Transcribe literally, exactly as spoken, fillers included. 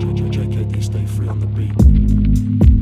J K D, stay free on the beat.